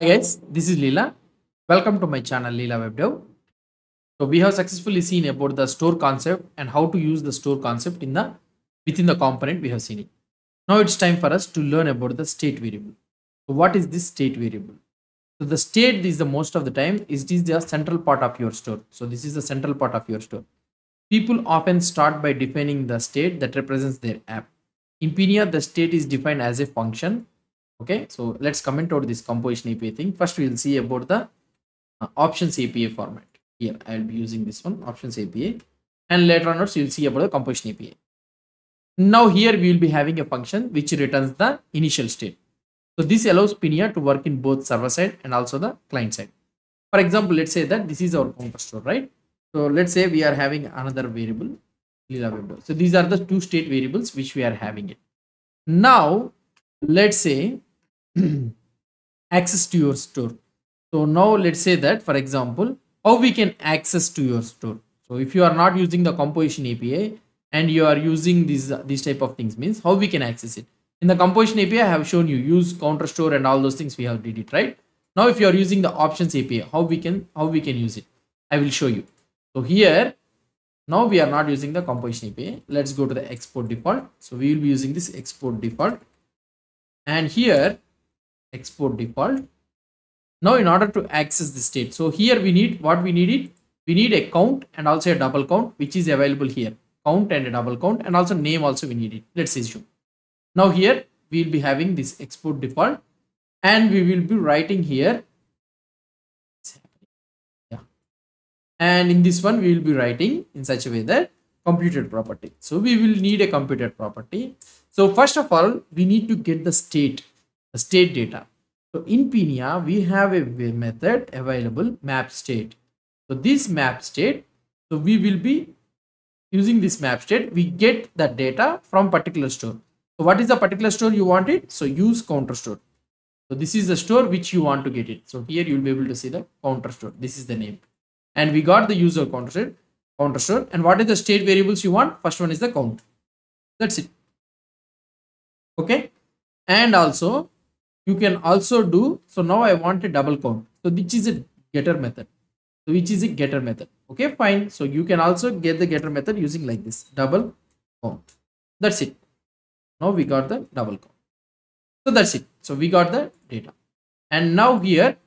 Hi guys, this is Leela. Welcome to my channel Leela Web Dev. So we have successfully seen about the store concept and how to use the store concept within the component we have seen it. Now it's time for us to learn about the state variable. So what is this state variable? So the state is the most of the time it is the central part of your store. So this is the central part of your store. People often start by defining the state that represents their app. In Pinia, the state is defined as a function. Okay, so let's comment out this composition API thing. First, we'll see about the options API format. Here, I'll be using this one, options API. And later on, you'll see about the composition API. Now here, we'll be having a function which returns the initial state. So this allows Pinia to work in both server side and also the client side. For example, let's say that this is our component store, right? So let's say we are having another variable, Leela Web Dev. So these are the two state variables which we are having it. Now, let's say access to your store. So now let's say that, for example, how we can access to your store. So if you are not using the composition API and you are using these type of things, means how we can access it. In the composition API, I have shown you use counter store and all those things we have did it, right? Now if you are using the options API, how we can use it, I will show you. So here now we are not using the composition API. Let's go to the export default. So we will be using this export default. And here export default. Now in order to access the state, so here we need we need a count and also a double count, which is available here. Count and a double count, and also name also we need it. Let's issue. Now here we will be having this export default, and we will be writing here. Yeah. And in this one we will be writing in such a way that computed property. So we will need a computed property. So first of all, we need to get the state data. So in Pinia, we have a method available, mapState. So this mapState, so we will be using this mapState. We get the data from particular store. So what is the particular store you want it? So use counter store. So this is the store which you want to get it. So here you will be able to see the counter store. This is the name, and we got the user counter store. And what are the state variables you want? First one is the count. That's it. Okay, and also you can also do, so now I want a double count, so which is a getter method. So which is a getter method. Okay, fine. So you can also get the getter method using like this double count. That's it. Now we got the double count. So that's it. So we got the data. And now here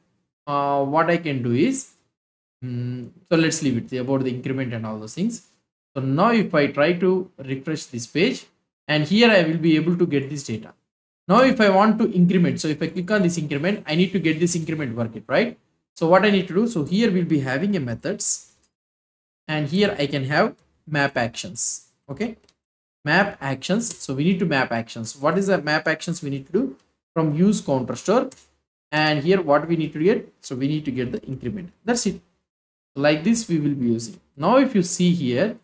what I can do is, so let's leave it about the increment and all those things. So now if I try to refresh this page, and here I will be able to get this data. Now if I want to increment, so if I click on this increment, I need to get this increment working, right? So what I need to do, so here we'll be having a methods, and here I can have map actions. Okay, map actions. So we need to map actions. What is the map actions we need to do? From use counter store, and here what we need to get, so we need to get the increment. That's it. Like this we will be using. Now if you see here,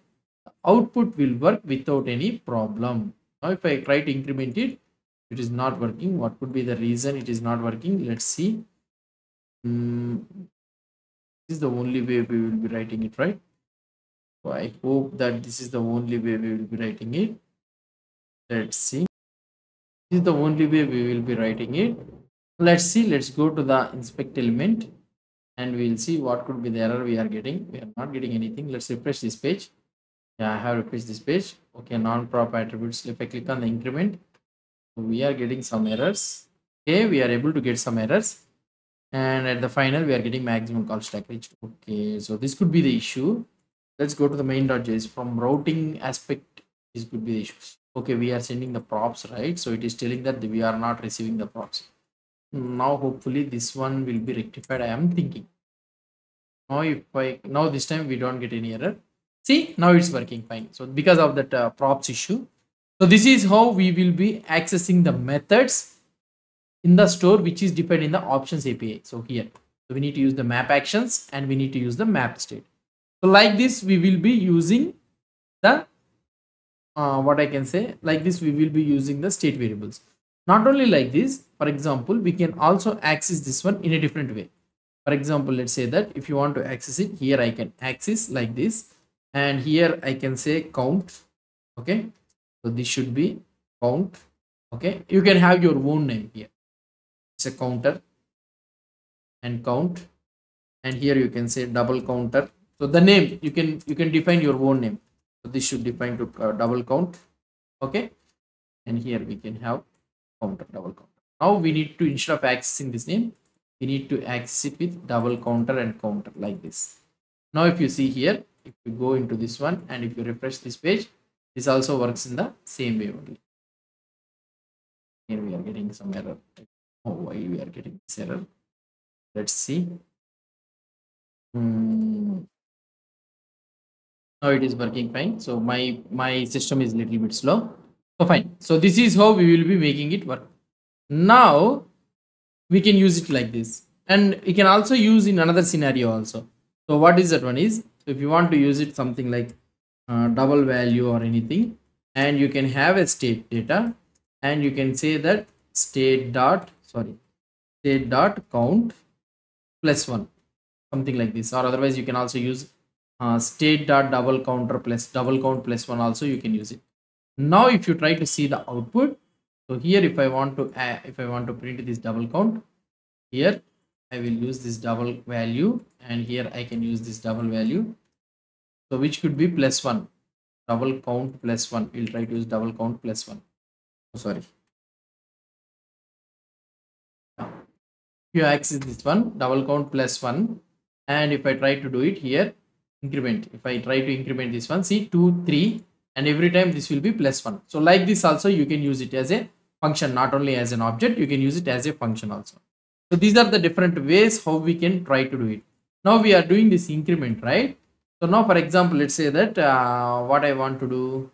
the output will work without any problem. Now if I try to increment it, it is not working. What could be the reason it is not working? Let's see. This is the only way we will be writing it, right? So I hope that this is the only way we will be writing it. Let's see. This is the only way we will be writing it. Let's see. Let's go to the inspect element, and we'll see what could be the error we are getting. We are not getting anything. Let's refresh this page. Yeah, I have refreshed this page. Okay, non-prop attributes. If I click on the increment, we are getting some errors. Okay, we are able to get some errors, and at the final we are getting maximum call stack reached. Okay, so this could be the issue. Let's go to the main.js. From routing aspect, this could be the issue. Okay, we are sending the props, right? So it is telling that we are not receiving the props. Now hopefully this one will be rectified, I am thinking. Now if I, now this time we don't get any error. See, now it's working fine. So because of that props issue. So this is how we will be accessing the methods in the store which is defined in the options API. So here, so we need to use the map actions, and we need to use the map state. So like this we will be using the like this we will be using the state variables. Not only like this, for example, we can also access this one in a different way. For example, let's say that if you want to access it, here I can access like this, and here I can say count. Okay, so this should be count. Okay, you can have your own name here. It's a counter. and count, and here you can say double counter. So the name you can define your own name. So this should define to double count. Okay, and here we can have counter, double counter. Now we need to, instead of accessing this name, we need to access it with double counter and counter like this. Now if you see here, if you go into this one and if you refresh this page, this also works in the same way only. Here we are getting some error. Oh, why we are getting this error? Let's see. Now it is working fine. So my system is a little bit slow. So fine. So this is how we will be making it work. Now we can use it like this, and we can also use in another scenario also. So what is that one is, if you want to use it something like double value or anything, and you can have a state data, and you can say that state dot count plus one, something like this. Or otherwise you can also use state dot double counter plus double count plus one also you can use it. Now if you try to see the output, so here if I want to print this double count, here I will use this double value, and here I can use this double value, so which could be plus one, double count plus one. We'll try to use double count plus one. Oh, sorry. You access this one, double count plus one, and if I try to do it here, increment. If I try to increment this one, see 2, 3, and every time this will be plus one. So like this also you can use it as a function, not only as an object, you can use it as a function also. So these are the different ways how we can try to do it. Now we are doing this increment, right? So now for example, let's say that what I want to do,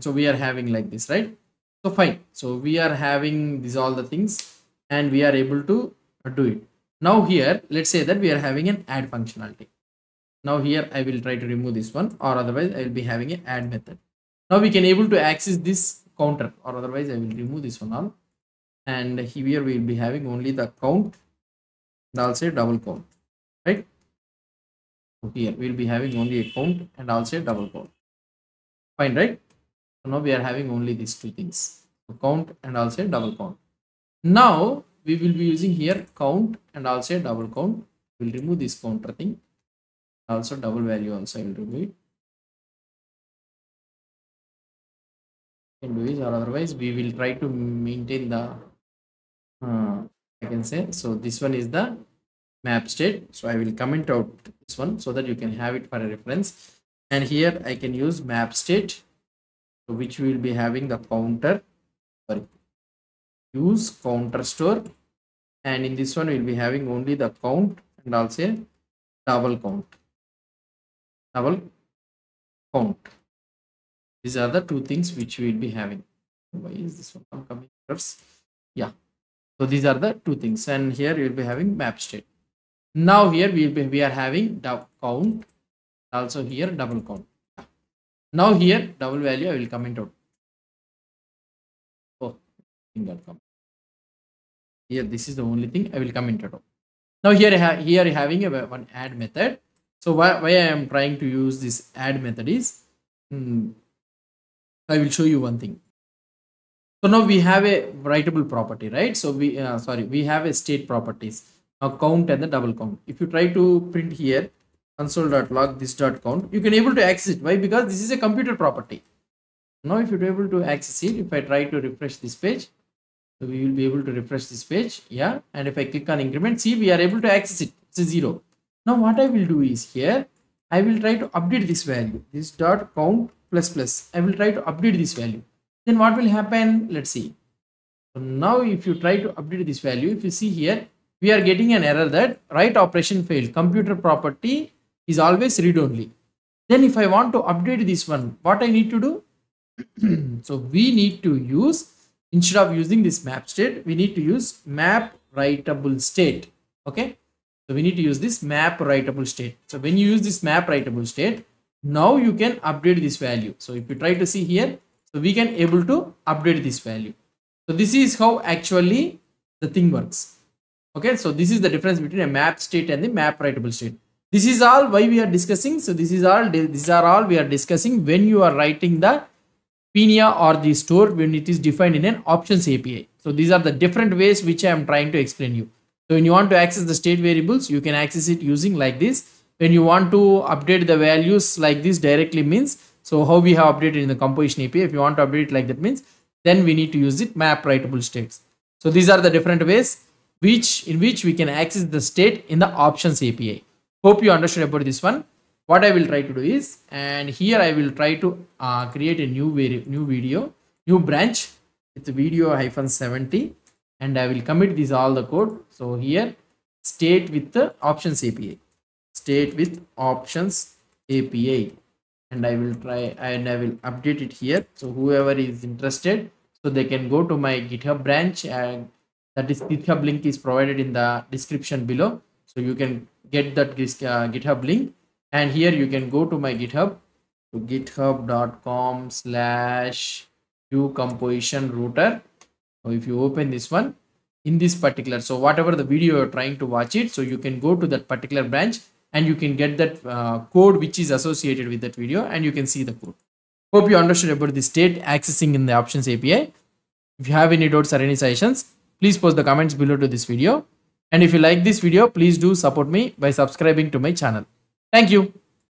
so we are having like this, right? So fine. So we are having these all the things, and we are able to do it. Now here, let's say that we are having an add functionality. Now here I will try to remove this one, or otherwise I will be having an add method. Now we can able to access this counter, or otherwise I will remove this one all. And here we will be having only the count, and I'll say double count, right? So here we will be having only a count, and I'll say double count. Fine, right? So now we are having only these two things, so count and I'll say double count. Now we will be using here count and I'll say double count. We'll remove this counter thing, also double value also I will remove it. Can do is, or otherwise we will try to maintain the I can say, so this one is the map state, so I will comment out this one so that you can have it for a reference. And here I can use map state, so which we will be having the counter, sorry, use counter store, and in this one we will be having only the count and also double count, double count. These are the two things which we will be having. Why is this one coming first? Yeah, so these are the two things, and here we will be having map state. Now here we are having count, also here double count. Now here double value I will comment out. Oh, here this is the only thing I will comment out. Now here having a one add method. So why I am trying to use this add method is, I will show you one thing. So now we have a writable property, right? So we have a state properties, now count and the double count. If you try to print here console.log this dot count, you can able to access it. Why? Because this is a computer property. Now if you're able to access it, if I try to refresh this page, so we will be able to refresh this page. Yeah, and if I click on increment, see we are able to access it. It's a 0. Now what I will do is, here I will try to update this value, this dot count plus plus. I will try to update this value. Then what will happen? Let's see. So now if you try to update this value, if you see here, we are getting an error that write operation failed. Computer property is always read only. Then if I want to update this one, what I need to do? So we need to use, instead of using this map state, we need to use map writable state. Okay. So we need to use this map writable state. So when you use this map writable state, now you can update this value. So if you try to see here, so we can able to update this value. So this is how actually the thing works. Okay. So this is the difference between a map state and the map writable state. This is all why we are discussing. So these are all we are discussing when you are writing the Pinia or the store when it is defined in an options API. So these are the different ways which I am trying to explain you. So when you want to access the state variables, you can access it using like this. When you want to update the values like this directly means, so how we have updated in the composition API, if you want to update it like that means, then we need to use it map writable states. So these are the different ways in which we can access the state in the options API. Hope you understood about this one. What I will try to do is, and here I will try to create a new branch with video -70, and I will commit this all the code. So here state with the options API, state with options API, and I will try and I will update it here. So whoever is interested, so they can go to my GitHub branch, and that is GitHub link is provided in the description below. So you can get that GitHub link, and here you can go to my GitHub, to github.com/uComposition router. So if you open this one, in this particular, so whatever the video you're trying to watch it, so you can go to that particular branch and you can get that code which is associated with that video, and you can see the code. Hope you understood about the state accessing in the options API. If you have any doubts or any suggestions, please post the comments below to this video. And if you like this video, please do support me by subscribing to my channel. Thank you.